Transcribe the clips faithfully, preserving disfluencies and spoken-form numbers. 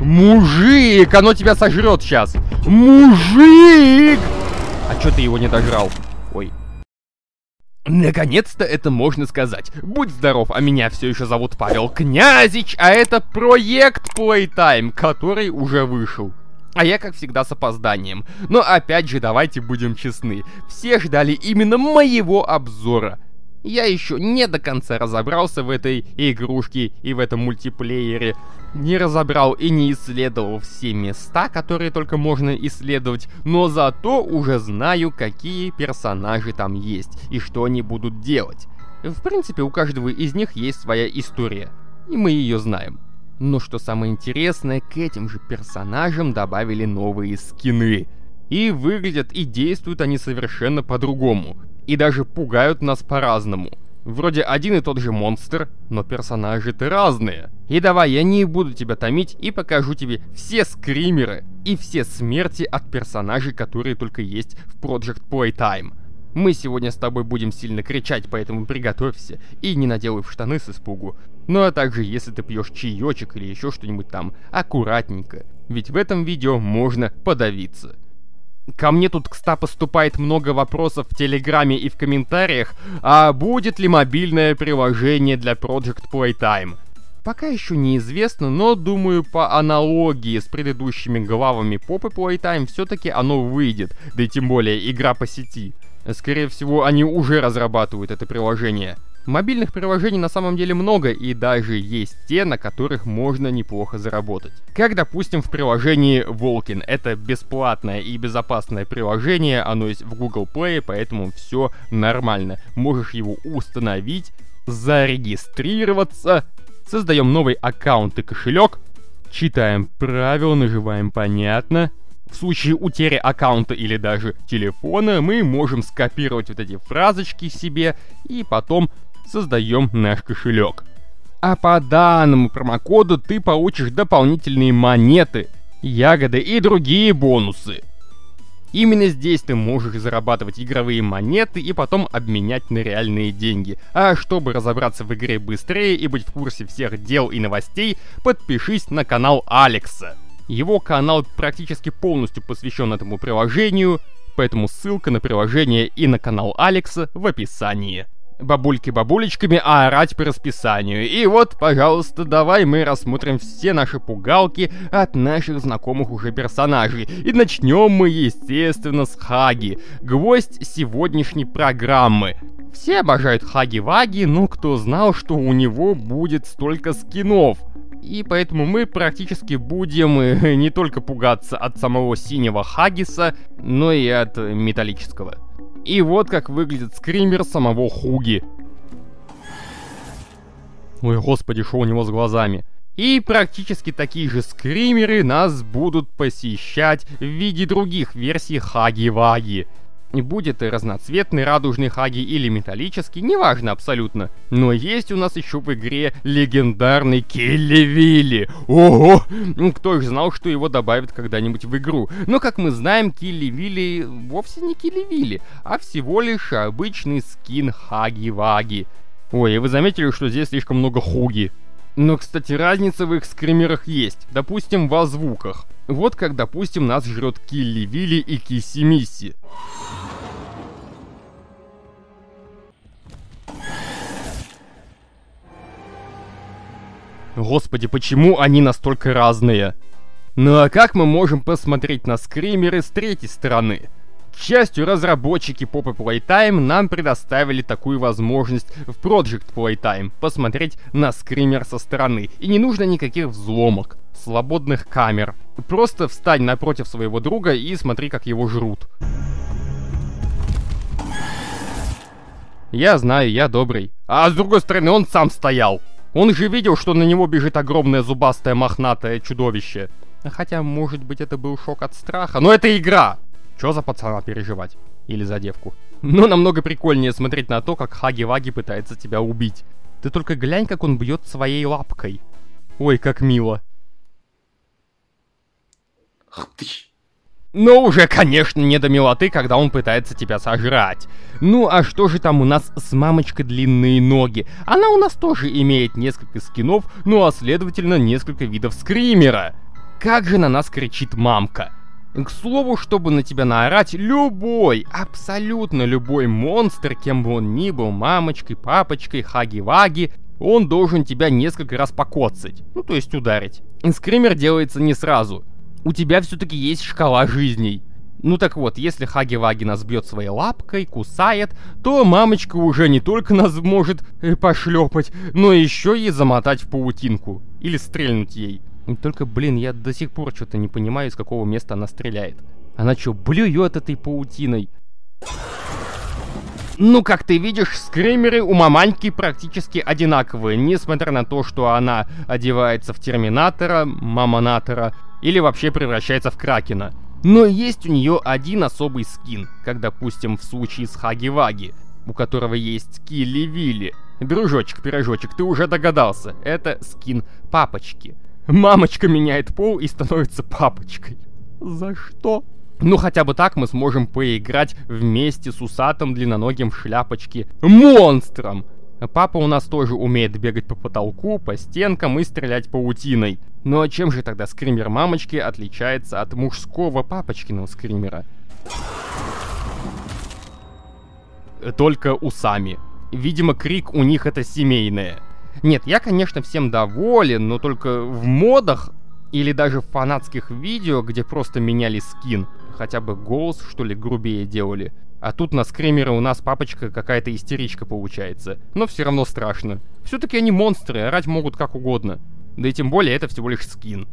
Мужик, оно тебя сожрет сейчас. Мужик! А чё ты его не дожрал? Ой. Наконец-то это можно сказать. Будь здоров, а меня все еще зовут Павел Князич, а это проект Playtime, который уже вышел. А я, как всегда, с опозданием. Но опять же, давайте будем честны. Все ждали именно моего обзора. Я еще не до конца разобрался в этой игрушке и в этом мультиплеере. Не разобрал и не исследовал все места, которые только можно исследовать, но зато уже знаю, какие персонажи там есть и что они будут делать. В принципе, у каждого из них есть своя история, и мы ее знаем. Но что самое интересное, к этим же персонажам добавили новые скины. И выглядят, и действуют они совершенно по-другому. И даже пугают нас по-разному. Вроде один и тот же монстр, но персонажи-то разные. И давай, я не буду тебя томить и покажу тебе все скримеры и все смерти от персонажей, которые только есть в Project Playtime. Мы сегодня с тобой будем сильно кричать, поэтому приготовься и не наделай в штаны с испугу. Ну а также, если ты пьешь чаечек или еще что-нибудь там, аккуратненько, ведь в этом видео можно подавиться. Ко мне тут, кстати, поступает много вопросов в Телеграме и в комментариях, а будет ли мобильное приложение для Project Playtime? Пока еще неизвестно, но думаю, по аналогии с предыдущими главами Poppy Playtime все-таки оно выйдет, да и тем более игра по сети. Скорее всего, они уже разрабатывают это приложение. Мобильных приложений на самом деле много, и даже есть те, на которых можно неплохо заработать. Как, допустим, в приложении Walken. Это бесплатное и безопасное приложение, оно есть в Google Play, поэтому все нормально. Можешь его установить, зарегистрироваться. Создаем новый аккаунт и кошелек. Читаем правила, нажимаем «Понятно». В случае утери аккаунта или даже телефона мы можем скопировать вот эти фразочки себе и потом создаем наш кошелек. А по данному промокоду ты получишь дополнительные монеты, ягоды и другие бонусы. Именно здесь ты можешь зарабатывать игровые монеты и потом обменять на реальные деньги. А чтобы разобраться в игре быстрее и быть в курсе всех дел и новостей, подпишись на канал Алекса. Его канал практически полностью посвящен этому приложению, поэтому ссылка на приложение и на канал Алекса в описании. Бабульки бабулечками, а орать по расписанию. И вот, пожалуйста, давай мы рассмотрим все наши пугалки от наших знакомых уже персонажей. И начнем мы, естественно, с Хагги, гвоздь сегодняшней программы. Все обожают Хагги Вагги, но кто знал, что у него будет столько скинов? И поэтому мы практически будем не только пугаться от самого синего Хаггиса, но и от металлического. И вот как выглядит скример самого Хуги. Ой, господи, что у него с глазами. И практически такие же скримеры нас будут посещать в виде других версий Хагги Вагги. Будет разноцветный радужный Хагги или металлический, неважно абсолютно. Но есть у нас еще в игре легендарный Килли Вилли. Ого! Кто же знал, что его добавят когда-нибудь в игру. Но, как мы знаем, Килли Вилли вовсе не Килли Вилли, а всего лишь обычный скин Хагги Вагги. Ой, и вы заметили, что здесь слишком много Хуги. Но, кстати, разница в их скримерах есть. Допустим, во звуках. Вот как, допустим, нас жрет Килли Вилли и Кисси Мисси. Господи, почему они настолько разные? Ну а как мы можем посмотреть на скримеры с третьей стороны? К счастью, разработчики Poppy Playtime нам предоставили такую возможность в Project Playtime посмотреть на скример со стороны. И не нужно никаких взломок, свободных камер. Просто встань напротив своего друга и смотри, как его жрут. Я знаю, я добрый. А с другой стороны, он сам стоял. Он же видел, что на него бежит огромное зубастое мохнатое чудовище. Хотя, может быть, это был шок от страха. Но это игра! Чё за пацана переживать? Или за девку? Но намного прикольнее смотреть на то, как Хагги Вагги пытается тебя убить. Ты только глянь, как он бьет своей лапкой. Ой, как мило. Но уже, конечно, не до милоты, когда он пытается тебя сожрать. Ну а что же там у нас с мамочкой длинные ноги? Она у нас тоже имеет несколько скинов, ну а следовательно несколько видов скримера. Как же на нас кричит мамка. К слову, чтобы на тебя наорать, любой, абсолютно любой монстр, кем бы он ни был, мамочкой, папочкой, хаги-ваги, он должен тебя несколько раз покоцать, ну то есть ударить. Скример делается не сразу. У тебя все-таки есть шкала жизней. Ну так вот, если Хаги-Ваги нас бьет своей лапкой, кусает, то мамочка уже не только нас может пошлепать, но еще и замотать в паутинку. Или стрельнуть ей. Только, блин, я до сих пор что-то не понимаю, из какого места она стреляет. Она что, блюет этой паутиной? Ну, как ты видишь, скримеры у маманьки практически одинаковые, несмотря на то, что она одевается в Терминатора, Мамонатора, или вообще превращается в Кракена. Но есть у нее один особый скин, как, допустим, в случае с Хаги-Ваги, у которого есть Килли Вилли. Дружочек-пирожочек, ты уже догадался, это скин Папочки. Мамочка меняет пол и становится папочкой. За что? Ну хотя бы так мы сможем поиграть вместе с усатым длинноногим в шляпочке монстром. Папа у нас тоже умеет бегать по потолку, по стенкам и стрелять паутиной. Но чем же тогда скример мамочки отличается от мужского папочкиного скримера? Только усами. Видимо, крик у них это семейное. Нет, я, конечно, всем доволен, но только в модах или даже в фанатских видео, где просто меняли скин, хотя бы голос, что ли, грубее делали. А тут на скримеры у нас папочка какая-то истеричка получается. Но все равно страшно. Все-таки они монстры, орать могут как угодно. Да и тем более это всего лишь скин.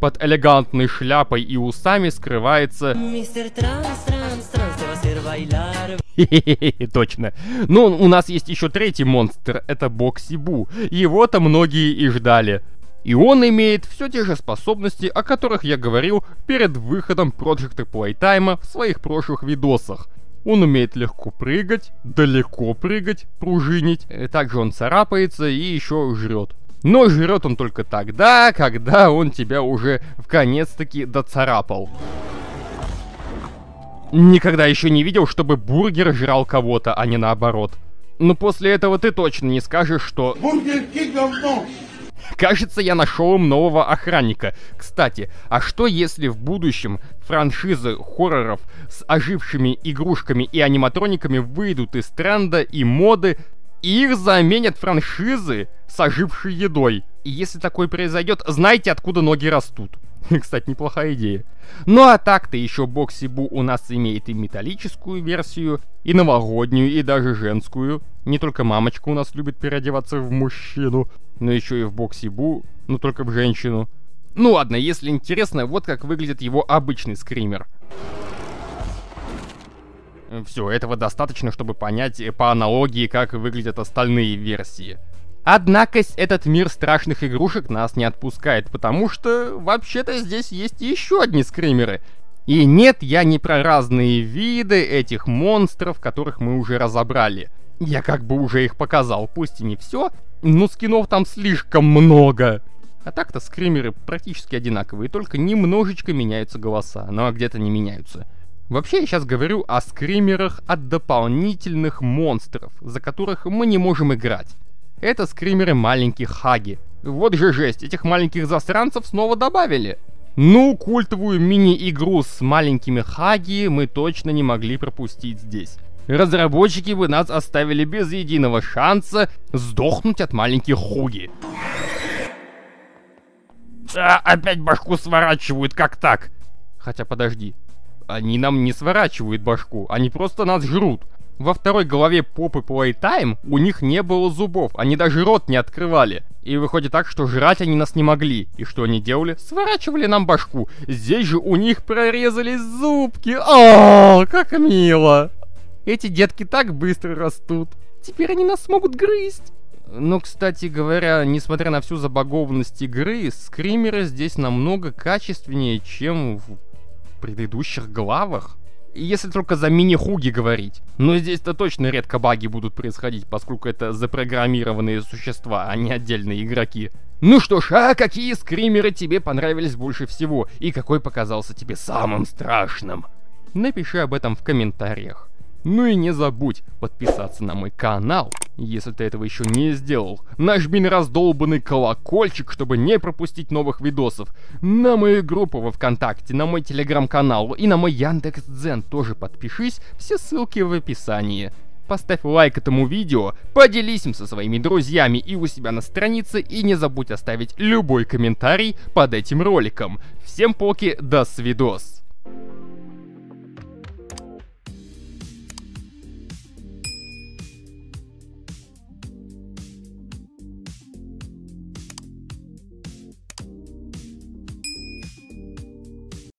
Под элегантной шляпой и усами скрывается... Мистер Транс, Транс, Транс, Транс, хе-хе-хе, точно. Но у нас есть еще третий монстр, это Бокси Бу. Его-то многие и ждали. И он имеет все те же способности, о которых я говорил перед выходом Project Playtime в своих прошлых видосах. Он умеет легко прыгать, далеко прыгать, пружинить. Также он царапается и еще жрет. Но жрет он только тогда, когда он тебя уже в конец-таки доцарапал. Никогда еще не видел, чтобы бургер жрал кого-то, а не наоборот. Но после этого ты точно не скажешь, что... Бургер Кинг говно! Кажется, я нашел им нового охранника. Кстати, а что если в будущем франшизы хорроров с ожившими игрушками и аниматрониками выйдут из тренда и моды, и их заменят франшизы с ожившей едой? И если такое произойдет, знайте, откуда ноги растут. Кстати, неплохая идея. Ну а так-то еще Бокси Бу у нас имеет и металлическую версию, и новогоднюю, и даже женскую. Не только мамочка у нас любит переодеваться в мужчину, но еще и в Бокси Бу, но только в женщину. Ну ладно, если интересно, вот как выглядит его обычный скример. Все, этого достаточно, чтобы понять по аналогии, как выглядят остальные версии. Однако этот мир страшных игрушек нас не отпускает, потому что вообще-то здесь есть еще одни скримеры. И нет, я не про разные виды этих монстров, которых мы уже разобрали. Я как бы уже их показал, пусть и не все, но скинов там слишком много. А так-то скримеры практически одинаковые, только немножечко меняются голоса, но где-то не меняются. Вообще я сейчас говорю о скримерах от дополнительных монстров, за которых мы не можем играть. Это скримеры маленьких Хаги. Вот же жесть, этих маленьких засранцев снова добавили. Ну, культовую мини-игру с маленькими Хаги мы точно не могли пропустить здесь. Разработчики бы нас оставили без единого шанса сдохнуть от маленьких Хуги. А, опять башку сворачивают, как так? Хотя подожди, они нам не сворачивают башку, они просто нас жрут. Во второй главе Poppy Playtime у них не было зубов, они даже рот не открывали. И выходит так, что жрать они нас не могли. И что они делали? Сворачивали нам башку. Здесь же у них прорезались зубки. О, как мило. Эти детки так быстро растут. Теперь они нас могут грызть. Но, кстати говоря, несмотря на всю забагованность игры, скримеры здесь намного качественнее, чем в предыдущих главах. Если только за мини-хуги говорить. Но здесь-то точно редко баги будут происходить, поскольку это запрограммированные существа, а не отдельные игроки. Ну что ж, а какие скримеры тебе понравились больше всего? И какой показался тебе самым страшным? Напиши об этом в комментариях. Ну и не забудь подписаться на мой канал, если ты этого еще не сделал. Нажми на раздолбанный колокольчик, чтобы не пропустить новых видосов. На мою группу во ВКонтакте, на мой телеграм-канал и на мой Яндекс.Дзен тоже подпишись, все ссылки в описании. Поставь лайк этому видео, поделись им со своими друзьями и у себя на странице, и не забудь оставить любой комментарий под этим роликом. Всем поки, до свидос!